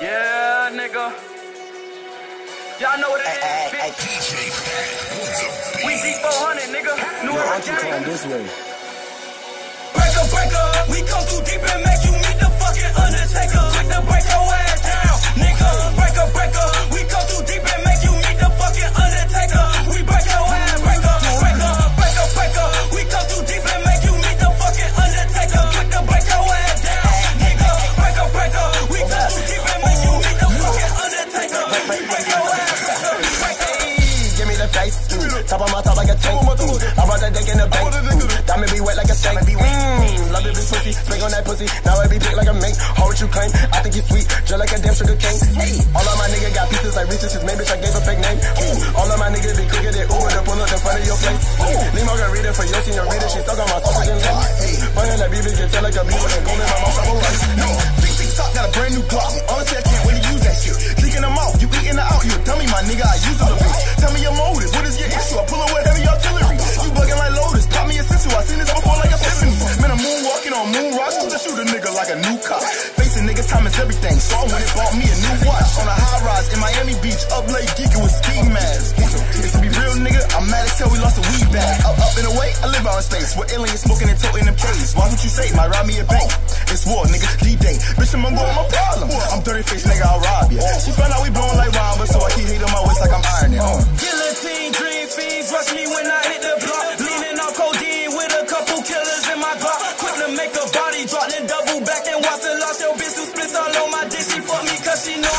Yeah, nigga. Y'all know what it is, bitch. We D400, nigga. New York, Jack. This way. Break up, break up. We come too deep and make you meet the fucking Undertaker. Check the break your ass down, nigga. Break up, break up. We come too deep and make you meet the fucking Undertaker. We break your ass, break up, break up, break up, break up. We come too deep and make you meet the fucking Undertaker. Check the break your ass down, nigga. Break up, break up. We come too deep and make you meet the fucking Undertaker. Break your ass, break up, break up. Give me the face, top of my top like a tank. I brought that dick in the bank. Diamond be wet like a shank. Love it, this pussy, spank on that pussy. Now I be dick like a mink. Hold what you claim, I think you sweet, just like a damn sugar cane. All of my niggas got pieces like Reese's. His main bitch, I gave a fake name. Ooh. All of my niggas be quicker than Uber to pull up in front of your face. Limo can read it for your senorita. She stuck on my soul and lips. Fucking that BB can tell like a beaver and gold in my mouth. I'm like, no, TikTok got a brand new Glock. Honestly, I can't wait to use that shit. Leaking them off, you eating the out. You tell me, my nigga, I use all the bitch. Tell me your motive, what is your issue? I pull up with heavy artillery. You bugging like Lotus, pop me a sister. I seen this before like a pimpin'. Man, I'm moonwalking on moon rocks. I shoot a nigga like a new cop. Facing niggas, time is everything. So I went and bought me a new watch. On a high rise in Miami Beach, up late geeking with ski masks. To be real, nigga, I'm mad as hell we lost a weed bag. Up and away, I live out in space. With aliens smoking and toting them caves. Why would you say, might rob me a bank? It's war, nigga, D-Day. Bitch, I'm going my problem. I'm dirty face, nigga, I'll rob ya. She found out we blowing like robbers, so I keep hating my waist like I'm ironing. Guillotine, dream fiends, rush me when I hit the block. Leaning on codeine with a couple killers in my Glock. Quick to make a body drop, then double back and watch the loss. Your bitch who splits all on my dick, she fuck me cause she know